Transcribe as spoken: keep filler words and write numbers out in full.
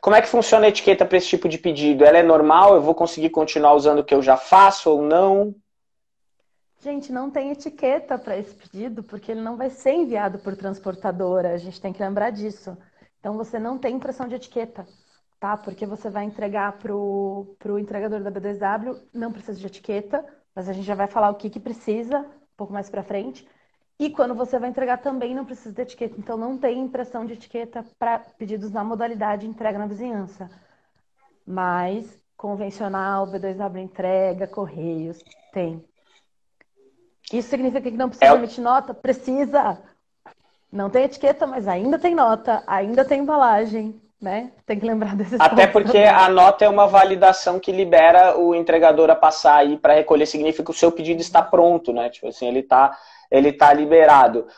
Como é que funciona a etiqueta para esse tipo de pedido? Ela é normal? Eu vou conseguir continuar usando o que eu já faço ou não? Gente, não tem etiqueta para esse pedido, porque ele não vai ser enviado por transportadora. A gente tem que lembrar disso. Então, você não tem impressão de etiqueta, tá? Porque você vai entregar para o entregador da B dois W, não precisa de etiqueta, mas a gente já vai falar o que, que precisa um pouco mais para frente. E quando você vai entregar também não precisa de etiqueta. Então, não tem impressão de etiqueta para pedidos na modalidade entrega na vizinhança. Mas, convencional, B dois W entrega, correios, tem. Isso significa que não precisa emitir nota? Precisa! Não tem etiqueta, mas ainda tem nota, ainda tem embalagem, né? Tem que lembrar desses pontos. Até porque a nota é uma validação que libera o entregador a passar aí para recolher. Significa que o seu pedido está pronto, né? Tipo assim, ele está... ele está liberado.